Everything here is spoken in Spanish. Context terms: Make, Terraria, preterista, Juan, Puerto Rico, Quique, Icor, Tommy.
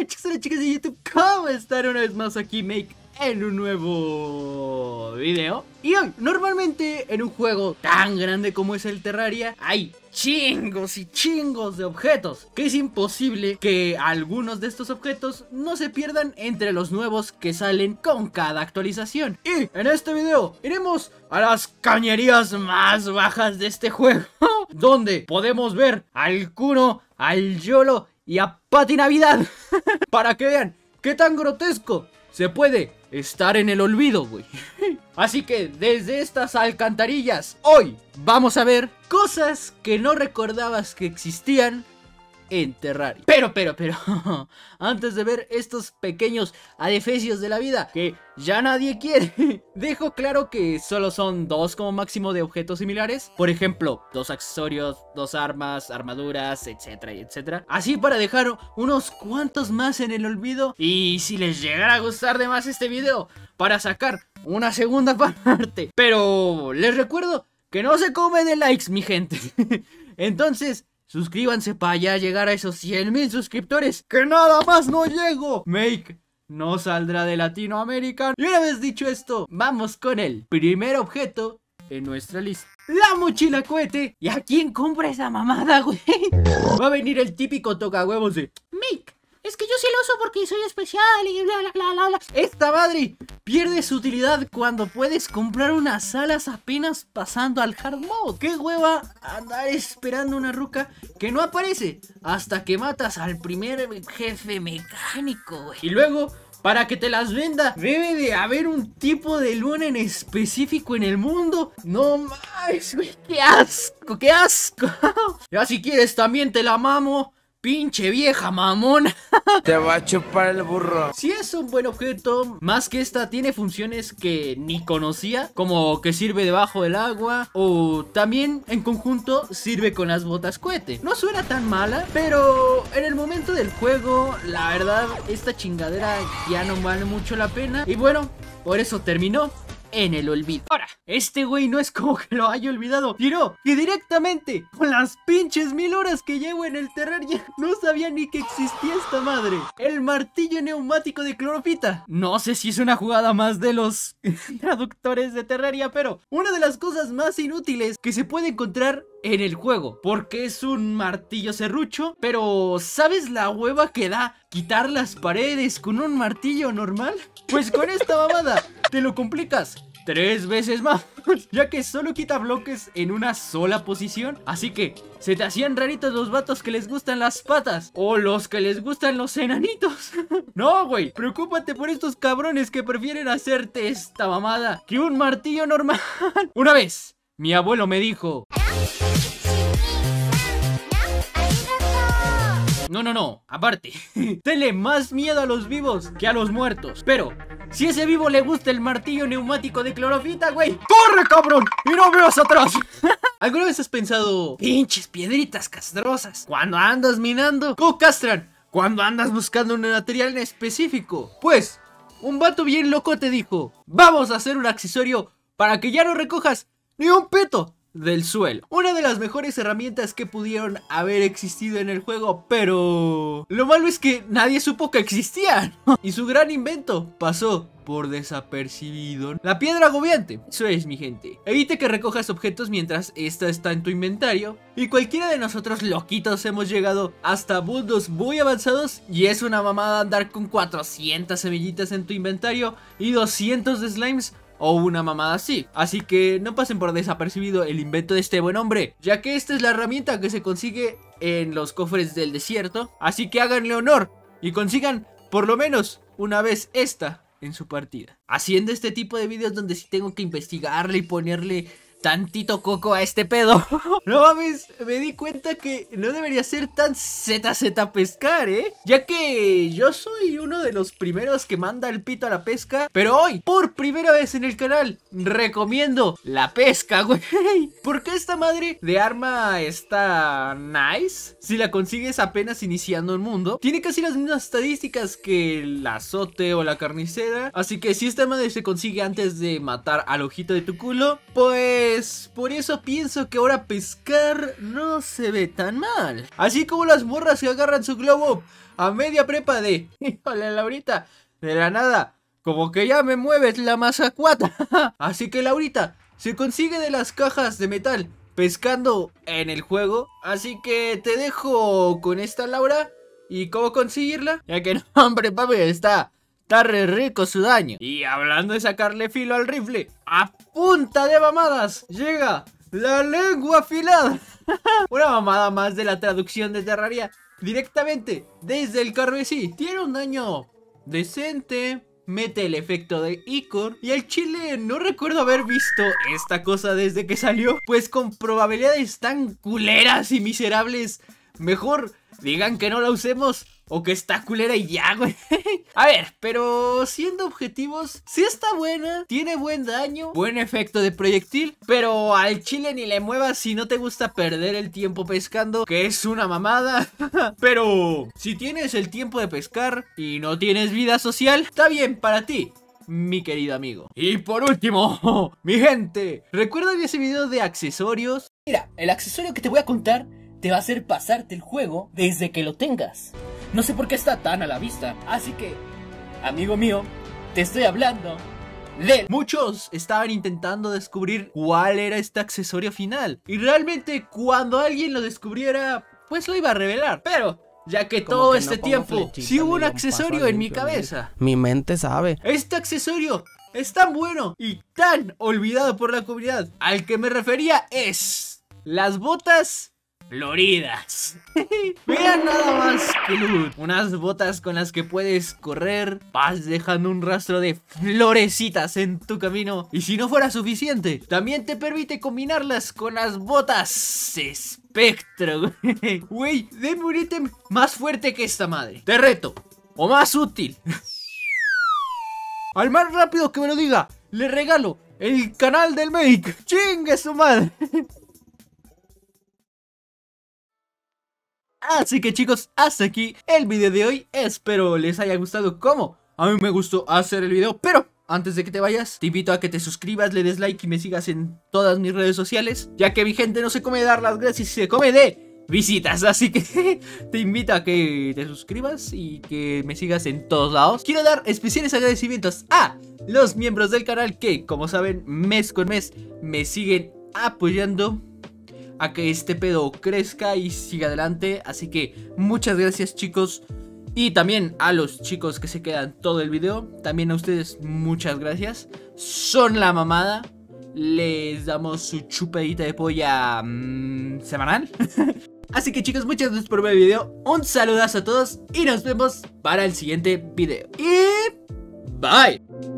Hola chicos y chicas de YouTube, ¿cómo están? Una vez más aquí Make en un nuevo video. Y hoy, normalmente en un juego tan grande como es el Terraria, hay chingos y chingos de objetos, que es imposible que algunos de estos objetos no se pierdan entre los nuevos que salen con cada actualización. Y en este video iremos a las cañerías más bajas de este juego, donde podemos ver al Kuno, al Yolo y a Pati Navidad. Para que vean qué tan grotesco se puede estar en el olvido, güey. Así que desde estas alcantarillas, hoy vamos a ver cosas que no recordabas que existían en Terraria. Pero, antes de ver estos pequeños adefesios de la vida que ya nadie quiere, dejo claro que solo son dos como máximo de objetos similares. Por ejemplo, dos accesorios, dos armas, armaduras, etcétera, etcétera. Así para dejar unos cuantos más en el olvido. Y si les llegara a gustar de más este video, para sacar una segunda parte. Pero les recuerdo que no se come de likes, mi gente. Entonces, suscríbanse para ya llegar a esos 100,000 suscriptores, que nada más no llego. Make no saldrá de Latinoamérica. Y una vez dicho esto, vamos con el primer objeto en nuestra lista: la mochila cohete. ¿Y a quién compra esa mamada, güey? Va a venir el típico tocahuevos de Make, es que yo sí lo uso porque soy especial y bla bla bla bla bla. Esta madre pierde su utilidad cuando puedes comprar unas alas apenas pasando al hard mode. Qué hueva andar esperando una ruca que no aparece hasta que matas al primer jefe mecánico, güey. Y luego, para que te las venda, debe de haber un tipo de luna en específico en el mundo. No más, güey, qué asco, qué asco. Ya si quieres también te la mamo, pinche vieja mamona. Te va a chupar el burro. Si es un buen objeto, más que esta tiene funciones que ni conocía, como que sirve debajo del agua, o también en conjunto sirve con las botas cohete. No suena tan mala, pero en el momento del juego, la verdad, esta chingadera ya no vale mucho la pena. Y bueno, por eso terminó en el olvido. Ahora, este güey no es como que lo haya olvidado, sino que directamente con las pinches 1000 horas que llevo en el Terraria no sabía ni que existía esta madre. El martillo neumático de clorofita. No sé si es una jugada más de los traductores de Terraria, pero una de las cosas más inútiles que se puede encontrar en el juego, porque es un martillo serrucho. Pero ¿sabes la hueva que da quitar las paredes con un martillo normal? Pues con esta mamada te lo complicas 3 veces más, ya que solo quita bloques en una sola posición. Así que se te hacían raritos los vatos que les gustan las patas, o los que les gustan los enanitos. No, güey, preocúpate por estos cabrones que prefieren hacerte esta mamada que un martillo normal. Una vez mi abuelo me dijo: No, aparte, tenle más miedo a los vivos que a los muertos. Pero si a ese vivo le gusta el martillo neumático de clorofita, güey, ¡corre, cabrón! ¡Y no veas atrás! ¿Alguna vez has pensado, pinches piedritas castrosas, cuando andas minando? ¿Cómo castran? Cuando andas buscando un material en específico. Pues, un vato bien loco te dijo: vamos a hacer un accesorio para que ya no recojas ni un pito del suelo. Una de las mejores herramientas que pudieron haber existido en el juego, pero lo malo es que nadie supo que existían, y su gran invento pasó por desapercibido. La piedra agobiante. Eso es, mi gente. Evite que recojas objetos mientras esta está en tu inventario. Y cualquiera de nosotros loquitos hemos llegado hasta mundos muy avanzados, y es una mamada andar con 400 semillitas en tu inventario y 200 de slimes o una mamada así. Así que no pasen por desapercibido el invento de este buen hombre, ya que esta es la herramienta que se consigue en los cofres del desierto. Así que háganle honor y consigan por lo menos una vez esta en su partida. Haciendo este tipo de videos donde sí tengo que investigarle y ponerle tantito coco a este pedo. No mames, me di cuenta que no debería ser tan ZZ pescar, ya que yo soy uno de los primeros que manda el pito a la pesca. Pero hoy, por primera vez en el canal, recomiendo la pesca, güey. Porque esta madre de arma está nice si la consigues apenas iniciando el mundo. Tiene casi las mismas estadísticas que el azote o la carnicera. Así que si esta madre se consigue antes de matar al ojito de tu culo, pues pues por eso pienso que ahora pescar no se ve tan mal. Así como las morras que agarran su globo a media prepa de... Híjole, Laurita, de la nada, como que ya me mueves la mazacuata. Así que Laurita se consigue de las cajas de metal pescando en el juego. Así que te dejo con esta, Laura. ¿Y cómo conseguirla? Ya que no, hombre, papi, está re rico su daño. Y hablando de sacarle filo al rifle, a punta de mamadas, llega la lengua afilada. Una mamada más de la traducción de Terraria, directamente desde el carmesí. Tiene un daño decente, mete el efecto de Icor. Y al chile no recuerdo haber visto esta cosa desde que salió, pues con probabilidades tan culeras y miserables, mejor digan que no la usemos o que está culera y ya, güey. A ver, pero siendo objetivos, sí está buena, tiene buen daño, buen efecto de proyectil, pero al chile ni le muevas si no te gusta perder el tiempo pescando, que es una mamada. Pero si tienes el tiempo de pescar y no tienes vida social, está bien para ti, mi querido amigo. Y por último, mi gente, recuerden ese video de accesorios. Mira, el accesorio que te voy a contar te va a hacer pasarte el juego desde que lo tengas. No sé por qué está tan a la vista. Así que, amigo mío, te estoy hablando de... Muchos estaban intentando descubrir cuál era este accesorio final, y realmente cuando alguien lo descubriera, pues lo iba a revelar. Pero, ya que todo este tiempo sí hubo un accesorio en mi cabeza. Mi mente sabe. Este accesorio es tan bueno y tan olvidado por la comunidad. Al que me refería es las botas floridas. Vean nada más que loot. Unas botas con las que puedes correr, vas dejando un rastro de florecitas en tu camino. Y si no fuera suficiente, también te permite combinarlas con las botas espectro. Güey, denme un ítem más fuerte que esta madre, te reto, o más útil. Al más rápido que me lo diga, le regalo el canal del Make. Chingue su madre. Así que chicos, hasta aquí el video de hoy. Espero les haya gustado como a mí me gustó hacer el video. Pero antes de que te vayas, te invito a que te suscribas, le des like y me sigas en todas mis redes sociales, ya que mi gente no se come de dar las gracias, se come de visitas. Así que te invito a que te suscribas y que me sigas en todos lados. Quiero dar especiales agradecimientos a los miembros del canal que, como saben, mes con mes me siguen apoyando a que este pedo crezca y siga adelante. Así que muchas gracias, chicos. Y también a los chicos que se quedan todo el video, también a ustedes muchas gracias. Son la mamada. Les damos su chupadita de polla semanal. Así que chicos, muchas gracias por ver el video. Un saludazo a todos y nos vemos para el siguiente video. Y bye.